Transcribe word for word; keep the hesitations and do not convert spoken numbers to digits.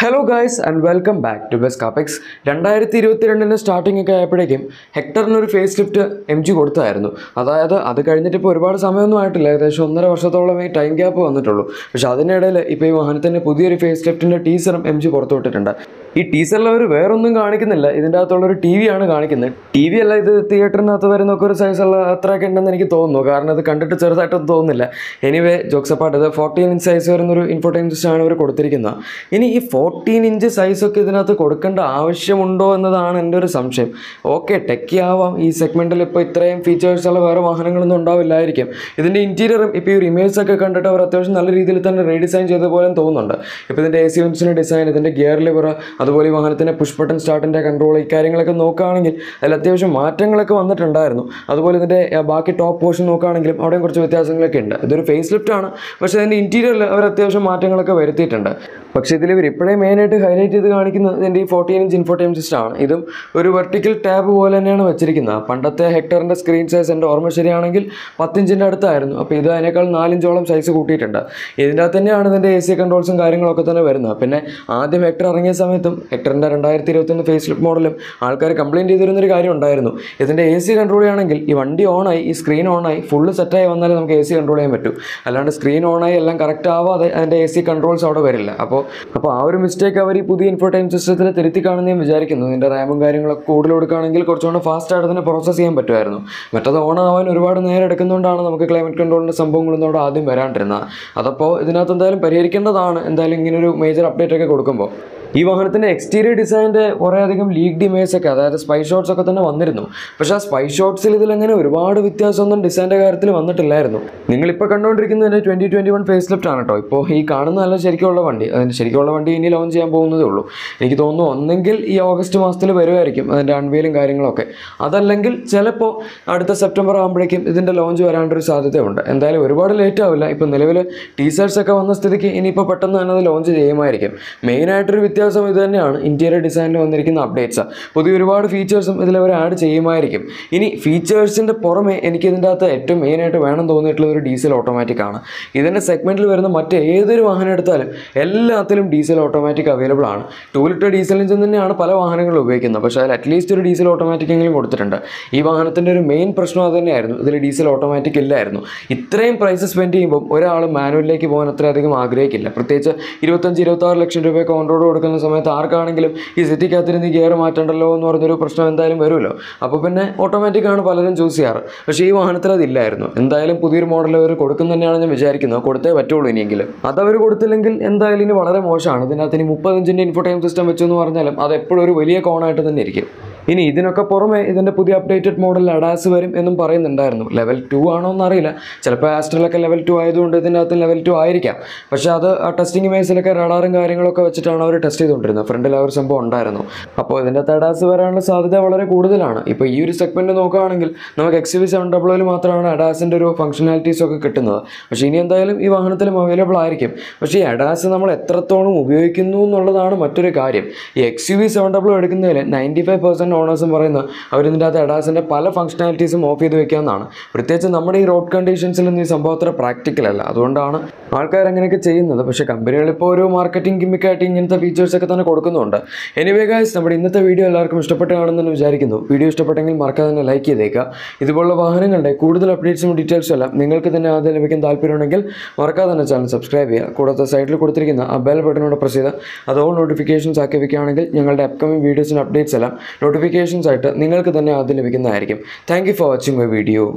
Hello guys and welcome back to best കാപ്പിക്സ്. രണ്ടായിരത്തി ഇരുപത്തി രണ്ടിൻ്റെ സ്റ്റാർട്ടിംഗ് ഒക്കെ ആയപ്പോഴേക്കും ഹെക്ടറിനൊരു ഫേസ് ലിഫ്റ്റ് എം ജി കൊടുത്തായിരുന്നു. അതായത് അത് കഴിഞ്ഞിട്ട് ഇപ്പോൾ ഒരുപാട് സമയമൊന്നും ആയിട്ടില്ല, ഏകദേശം ഒന്നര വർഷത്തോളം ഈ ടൈം ഗ്യാപ്പ് വന്നിട്ടുള്ളൂ. പക്ഷേ അതിനിടയിൽ ഇപ്പോൾ ഈ വാഹനത്തിൻ്റെ പുതിയൊരു ഫേസ് ലിഫ്റ്റിൻ്റെ ടീസറും എം ജി പുറത്തു വിട്ടിട്ടുണ്ട്. ഈ ടീസറിൽ അവർ വേറൊന്നും കാണിക്കുന്നില്ല, ഇതിൻ്റെ അകത്തുള്ളൊരു ടി വി ആണ് കാണിക്കുന്നത്. ടി വി അല്ല, ഇത് തിയേറ്ററിനകത്ത് വരുന്നൊക്കെ ഒരു സൈസുള്ള അത്രയൊക്കെ ഉണ്ടെന്ന് എനിക്ക് തോന്നുന്നു, കാരണം ഇത് കണ്ടിട്ട് ചെറുതായിട്ടൊന്നും തോന്നുന്നില്ല. എനിവേ ജോക്സ് അപ്പാർട്ട്, ഇത് ഫോർട്ടീൻ ഇഞ്ച് സൈസ് വരുന്നൊരു ഇൻഫോർട്ടൈൻ ആണ് അവർ കൊടുത്തിരിക്കുന്നത്. ഇനി ഈ ഫോർട്ടീൻ ഇഞ്ച് സൈസൊക്കെ ഇതിനകത്ത് കൊടുക്കേണ്ട ആവശ്യമുണ്ടോ എന്നതാണ് എൻ്റെ ഒരു സംശയം. ഓക്കെ, ടെക്കി ആവാം, ഈ സെഗ്മെൻറ്റിൽ ഇപ്പോൾ ഇത്രയും ഫീച്ചേഴ്സുള്ള വേറെ വാഹനങ്ങളൊന്നും ഉണ്ടാവില്ലായിരിക്കും. ഇതിൻ്റെ ഇൻറ്റീരിയറും ഇപ്പോൾ ഈ ഒരു ഇമേജൊക്കെ കണ്ടിട്ട് അവർ അത്യാവശ്യം നല്ല രീതിയിൽ തന്നെ റീഡിസൈൻ ചെയ്ത പോലെ തോന്നുന്നുണ്ട്. ഇപ്പോൾ ഇതിൻ്റെ എ സി യൂണിറ്റ്സിൻ്റെ ഡിസൈൻ, ഇതിൻ്റെ ഗിയർ ലിവർ, അതുപോലെ ഈ വാഹനത്തിൻ്റെ പുഷ് ബട്ടൺ സ്റ്റാർട്ടിൻ്റെ കൺട്രോൾ, ഈ കാര്യങ്ങളൊക്കെ നോക്കുകയാണെങ്കിൽ അതിൽ അത്യാവശ്യം മാറ്റങ്ങളൊക്കെ വന്നിട്ടുണ്ടായിരുന്നു. അതുപോലെ ഇതിൻ്റെ ബാക്കി ടോപ്പ് പോർഷൻ നോക്കുകയാണെങ്കിലും അവിടെയും കുറച്ച് വ്യത്യാസങ്ങളൊക്കെ ഉണ്ട്. ഇതൊരു ഫേസ് ലിഫ്റ്റാണ്, പക്ഷേ അതിൻ്റെ ഇൻറ്റീരിയറിൽ അവർ അത്യാവശ്യം മാറ്റങ്ങളൊക്കെ വരുത്തിയിട്ടുണ്ട്. പക്ഷേ ഇതിൽ ഇവർ ഇപ്പോഴേ മെയിനായിട്ട് ഹൈലൈറ്റ് ചെയ്ത് കാണിക്കുന്നത് ഇതിൻ്റെ ഈ ഫോർട്ടീൻ ഇഞ്ച് ഇൻഫോർട്ടൈൻ സിസ്റ്റമാണ്. ഇതും ഒരു വെർട്ടിക്കൽ ടാബ് പോലെ തന്നെയാണ് വെച്ചിരിക്കുന്നത്. പണ്ടത്തെ ഹെക്ടറിൻ്റെ സ്ക്രീൻ സൈസ് എൻ്റെ ഓർമ്മ ശരിയാണെങ്കിൽ പത്തിഞ്ചിൻ്റെ അടുത്തായിരുന്നു, അപ്പോൾ ഇത് അതിനേക്കാൾ നാലിഞ്ചോളം സൈസ് കൂട്ടിയിട്ടുണ്ട്. ഇതിൻ്റെ അകത്ത് തന്നെയാണ് ഇതിൻ്റെ എ സി കൺട്രോൾസും കാര്യങ്ങളൊക്കെ തന്നെ വരുന്നത്. പിന്നെ ആദ്യം ഹെക്ടർ ഇറങ്ങിയ സമയത്തും ഹെക്ടറിൻ്റെ രണ്ടായിരത്തി ഇരുപത്തൊന്ന് ഫേസ് ലിഫ്റ്റ് മോഡലും ആൾക്കാർ കംപ്ലയിൻറ്റ് ചെയ്തിരുന്നൊരു കാര്യം ഉണ്ടായിരുന്നു. ഇതിൻ്റെ എ സി കൺട്രോൾ ചെയ്യുകയാണെങ്കിൽ ഈ വണ്ടി ഓണായി, ഈ സ്ക്രീൻ ഓണായി, ഫുള്ള് സെറ്റായി വന്നാലേ നമുക്ക് എ സി കൺട്രോൾ ചെയ്യാൻ പറ്റൂ. അല്ലാണ്ട് സ്ക്രീൻ ഓണായി എല്ലാം കറക്റ്റ് ആവാതെ അതിൻ്റെ എ സി കൺട്രോൾസ് അവിടെ വരില്ല. അപ്പോൾ അപ്പോൾ ആ ഒരു മിസ്റ്റേക്ക് അവർ ഈ പുതിയ ഇൻഫോർട്ടൈൻ സിസ്റ്റത്തിൽ തിരുത്തി കാണുന്ന ഞാൻ വിചാരിക്കുന്നു. ഇതിൻ്റെ റാമും കാര്യങ്ങളൊക്കെ കൂടുതൽ കൊടുക്കുകയാണെങ്കിൽ കുറച്ചുകൂടെ ഫാസ്റ്റായിട്ട് തന്നെ പ്രോസസ്സ് ചെയ്യാൻ പറ്റുമായിരുന്നു. മറ്റത് ഓൺ ആവാൻ ഒരുപാട് നേരം എടുക്കുന്നതുകൊണ്ടാണ് നമുക്ക് ക്ലൈമറ്റ് കൺട്രോളിൻ്റെ സംഭവങ്ങളൊന്നും അവിടെ ആദ്യം വരാണ്ടിരുന്നത്. അതപ്പോൾ ഇതിനകത്ത് എന്തായാലും പരിഹരിക്കേണ്ടതാണ്, എന്തായാലും ഇങ്ങനൊരു മേജർ അപ്ഡേറ്റ് ഒക്കെ കൊടുക്കുമ്പോൾ. ഈ വാഹനത്തിൻ്റെ എക്സ്റ്റീരിയർ ഡിസൈനിൻ്റെ കുറേയധികം ലീക്ഡ് ഇമേജൊക്കെ, അതായത് സ്പൈ ഷോട്ട്സ് ഒക്കെ തന്നെ വന്നിരുന്നു. പക്ഷേ ആ സ്പൈ ഷോട്ട്സിൽ ഇതിലങ്ങനെ ഒരുപാട് വ്യത്യാസമൊന്നും ഡിസൈൻ്റെ കാര്യത്തിൽ വന്നിട്ടില്ലായിരുന്നു. നിങ്ങളിപ്പോൾ കണ്ടുകൊണ്ടിരിക്കുന്നതിൻ്റെ twenty twenty one facelift ആണ് കേട്ടോ. ഇപ്പോൾ ഈ കാണുന്നതല്ല ശരിക്കുള്ള വണ്ടി, അതിൻ്റെ ശരിക്കുള്ള വണ്ടി ഇനി ലോഞ്ച് ചെയ്യാൻ പോകുന്നതേ ഉള്ളൂ. എനിക്ക് തോന്നുന്നു ഒന്നെങ്കിൽ ഈ ഓഗസ്റ്റ് മാസത്തിൽ വരുമായിരിക്കും അതിൻ്റെ അൺവീലും കാര്യങ്ങളൊക്കെ, അതല്ലെങ്കിൽ ചിലപ്പോൾ അടുത്ത സെപ്റ്റംബർ ആകുമ്പോഴേക്കും ഇതിൻ്റെ ലോഞ്ച് വരാണ്ടൊരു സാധ്യതയുണ്ട്. എന്തായാലും ഒരുപാട് ലേറ്റ് ആവില്ല. ഇപ്പോൾ നിലവിൽ ടീസേഴ്സൊക്കെ വന്ന സ്ഥിതിക്ക് ഇനിയിപ്പോൾ പെട്ടെന്ന് തന്നെ അത് ലോഞ്ച് ചെയ്യുമായിരിക്കും. മെയിനായിട്ടൊരു വ്യത്യാസം ഇത് തന്നെയാണ്, ഇൻറ്റീരിയർ ഡിസൈനിൽ വന്നിരിക്കുന്ന അപ്ഡേറ്റ്സ്. പുതിയ ഒരുപാട് ഫീച്ചേഴ്സും ഇതിലവർ ആഡ് ചെയ്യുമായിരിക്കും. ഇനി ഫീച്ചേഴ്സിൻ്റെ പുറമെ എനിക്ക് ഇതിൻ്റെ അകത്ത് ഏറ്റവും മെയിനായിട്ട് വേണം തോന്നിയിട്ടുള്ള ഒരു ഡീസൽ ഓട്ടോമാറ്റിക് ആണ്. ഇതിൻ്റെ സെഗ്മെൻറ്റിൽ വരുന്ന മറ്റ് ഏതൊരു വാഹനം എടുത്താലും എല്ലാത്തിലും ഡീസൽ ഓട്ടോമാറ്റിക് അവൈലബിൾ ആണ്. ടൂ ലിറ്റർ ഡീസൽ എഞ്ചിൻ തന്നെയാണ് പല വാഹനങ്ങളും ഉപയോഗിക്കുന്നത്, പക്ഷേ അതിൽ അറ്റ്ലീസ്റ്റ് ഒരു ഡീസൽ ഓട്ടോമാറ്റിക് എങ്കിലും കൊടുത്തിട്ടുണ്ട്. ഈ വാഹനത്തിൻ്റെ ഒരു മെയിൻ പ്രശ്നം അത് തന്നെയായിരുന്നു, ഇതിൽ ഡീസൽ ഓട്ടോമാറ്റിക് ഇല്ലായിരുന്നു. ഇത്രയും പ്രൈസ് സ്പെൻഡ് ചെയ്യുമ്പോൾ ഒരാൾ മാനുവലിലേക്ക് പോകാൻ അത്രയധികം ആഗ്രഹിക്കില്ല. പ്രത്യേകിച്ച് ഇരുപത്തഞ്ച് ഇരുപത്താറ് ലക്ഷം രൂപയൊക്കെ ഓൺറോഡ് കൊടുക്കുന്ന സമയത്ത് ആർക്കാണെങ്കിലും ഈ സിറ്റിക്കകത്തിരുന്ന് ഗിയർ മാറ്റേണ്ടല്ലോ എന്ന് പറഞ്ഞൊരു പ്രശ്നം എന്തായാലും വരുമല്ലോ. അപ്പോൾ പിന്നെ ഓട്ടോമാറ്റിക്കാണ് പലരും ചൂസ് ചെയ്യാറ്. പക്ഷേ ഈ വാഹനത്തിൽ അതില്ലായിരുന്നു. എന്തായാലും പുതിയൊരു മോഡൽ അവർ കൊടുക്കുന്ന തന്നെയാണ് ഞാൻ വിചാരിക്കുന്നത്, കൊടുത്തേ പറ്റുള്ളൂ. ഇനിയെങ്കിലും അതവർ കൊടുത്തില്ലെങ്കിൽ എന്തായാലും ഇനി വളരെ മോശമാണ്. ഇതിനകത്ത് ഇനി മുപ്പത്തഞ്ചിൻ്റെ ഇൻഫോർട്ടൈൻ സിസ്റ്റം വെച്ചു എന്ന് പറഞ്ഞാലും അത് എപ്പോഴും ഒരു വലിയ കോണായിട്ട് തന്നെ ഇരിക്കും. ഇനി ഇതിനൊക്കെ പുറമെ ഇതിൻ്റെ പുതിയ അപ്ഡേറ്റഡ് മോഡൽ അഡാസ് വരും എന്നും പറയുന്നുണ്ടായിരുന്നു. ലെവൽ ടു ആണോ എന്നറിയില്ല, ചിലപ്പോൾ ആസ്ട്രലൊക്കെ ലെവൽ ടു ആയതുകൊണ്ട് ഇതിൻ്റെ അകത്ത് ലെവൽ ടു ആയിരിക്കാം. പക്ഷേ അത് ആ ടെസ്റ്റിംഗ് മേസിലൊക്കെ റഡാറും കാര്യങ്ങളൊക്കെ വെച്ചിട്ടാണ് അവർ ടെസ്റ്റ് ചെയ്തുകൊണ്ടിരുന്നത്. ഫ്രണ്ടിൽ ആ ഒരു സംഭവം ഉണ്ടായിരുന്നു. അപ്പോൾ ഇതിൻ്റെ അഡാസ് വരാനുള്ള സാധ്യത വളരെ കൂടുതലാണ്. ഇപ്പോൾ ഈ ഒരു സെഗ്മെൻറ്റ് നോക്കുകയാണെങ്കിൽ നമുക്ക് എക്സ് വി സെവൻ ഡബിൾ ഒയിൽ മാത്രമാണ് അഡാസിൻ്റെ ഒരു ഫംഗ്ഷനാലിറ്റീസ് ഒക്കെ കിട്ടുന്നത്. പക്ഷേ ഇനി എന്തായാലും ഈ വാഹനത്തിലും അവൈലബിൾ ആയിരിക്കും. പക്ഷേ ഈ അഡാസ് നമ്മൾ എത്രത്തോളം ഉപയോഗിക്കുന്നു എന്നുള്ളതാണ് മറ്റൊരു കാര്യം. ഈ X U V seven double എടുക്കുന്നതിൽ നയൻറ്റി ഫൈവ് പെർസെൻറ്റ് ഓണേഴ്സും പറയുന്നത് അവരിതിൻ്റെ അകത്ത് അഡാസിൻ്റെ പല ഫംഗ്ഷനാലിറ്റീസും ഓഫ് ചെയ്ത് വെക്കാമെന്നാണ്. പ്രത്യേകിച്ച് നമ്മുടെ ഈ റോഡ് കണ്ടീഷൻസിൽ ഈ സംഭവം അത്ര പ്രാക്ടിക്കലല്ല, അതുകൊണ്ടാണ് ആൾക്കാർ അങ്ങനെയൊക്കെ ചെയ്യുന്നത്. പക്ഷേ കമ്പനികളിപ്പോൾ ഒരു മാർക്കറ്റിംഗ് ഗിമ്മിക്കായിട്ട് ഇങ്ങനത്തെ ഫീച്ചേഴ്സൊക്കെ തന്നെ കൊടുക്കുന്നുണ്ട്. എനിവേ ഗൈസ്, നമ്മുടെ ഇന്നത്തെ വീഡിയോ എല്ലാവർക്കും ഇഷ്ടപ്പെട്ട് കാണുമെന്ന് വിചാരിക്കുന്നു. വീഡിയോ ഇഷ്ടപ്പെട്ടെങ്കിൽ മറക്കാതെ തന്നെ ലൈക്ക് ചെയ്തേക്കുക. ഇതുപോലുള്ള വാഹനങ്ങളുടെ കൂടുതൽ അപ്ഡേറ്റ്സും ഡീറ്റെയിൽസും എല്ലാം നിങ്ങൾക്ക് തന്നെ ആദ്യം ലഭിക്കാൻ താല്പര്യമുണ്ടെങ്കിൽ മറക്കാതെ തന്നെ ചാനൽ സബ്സ്ക്രൈബ് ചെയ്യുക. കൂടാതെ സൈഡിൽ കൊടുത്തിരിക്കുന്ന ആ ബെൽ ബട്ടനോട് പ്രസ് ചെയ്ത് അത് ഓൾ നോട്ടിഫിക്കേഷൻസ് ആക്കി വയ്ക്കുകയാണെങ്കിൽ ഞങ്ങളുടെ അപ്കമിങ് വീഡിയോസിൻ്റെ അപ്ഡേറ്റ്സ് എല്ലാം നോട്ടിഫിക്കേഷൻസ് ആയിട്ട് നിങ്ങൾക്ക് തന്നെ ആദ്യം ലഭിക്കുന്നതായിരിക്കും. Thank you for watching my video.